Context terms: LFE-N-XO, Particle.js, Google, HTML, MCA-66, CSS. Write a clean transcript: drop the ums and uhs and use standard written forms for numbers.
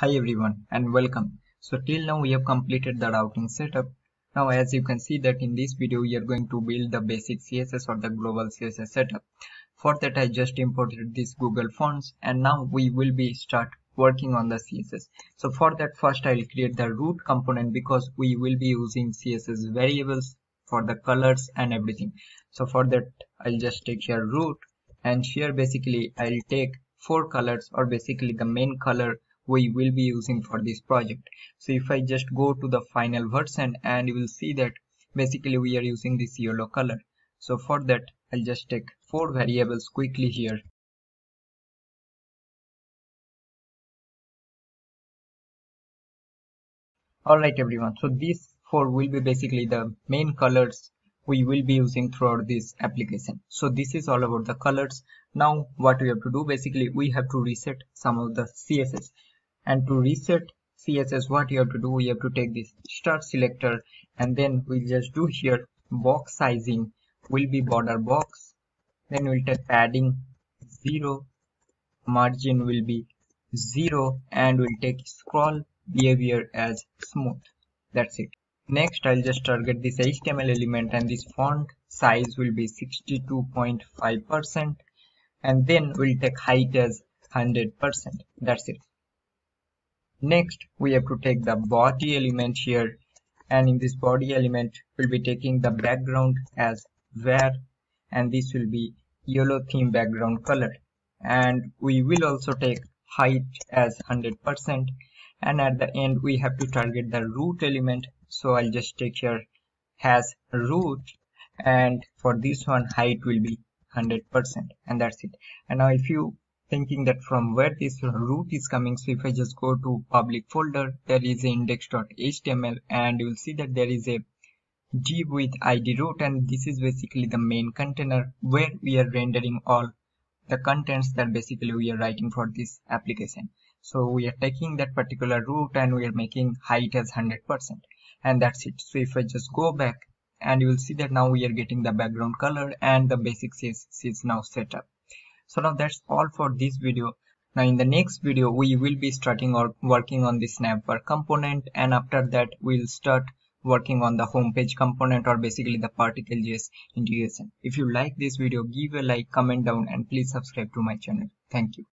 Hi everyone and welcome. So till now we have completed the routing setup. Now as you can see that in this video we are going to build the basic CSS or the global CSS setup. For that I just imported these Google fonts and now we will be start working on the CSS. So for that first I will create the root component because we will be using CSS variables for the colors and everything. So for that I'll just take here root, and here basically I'll take four colors, or basically the main color we will be using for this project. So if I just go to the final version, and you will see that basically we are using this yellow color. So for that I'll just take four variables quickly here. Alright everyone, so these four will be basically the main colors we will be using throughout this application. So this is all about the colors. Now what we have to do, basically we have to reset some of the CSS. And to reset CSS, what you have to do, we have to take this star selector, and then we'll just do here box sizing will be border box, then we'll take padding 0, margin will be 0, and we'll take scroll behavior as smooth. That's it. Next I'll just target this HTML element, and this font size will be 62.5%, and then we'll take height as 100%. That's it. Next we have to take the body element here, and in this body element we'll be taking the background as var, and this will be yellow theme background color, and we will also take height as 100%, and at the end we have to target the root element. So I'll just take here has root, and for this one height will be 100%, and that's it. And now if you thinking that from where this root is coming, so if I just go to public folder, there is index.html, and you will see that there is a div with id root, and this is basically the main container where we are rendering all the contents that basically we are writing for this application. So we are taking that particular root and we are making height as 100%, and that's it. So if I just go back, and you will see that now we are getting the background color and the basic CSS is now set up. So now that's all for this video. Now in the next video we will be starting or working on the snapper component, and after that we'll start working on the homepage component, or basically the Particle.js integration. If you like this video, give a like, comment down, and please subscribe to my channel. Thank you.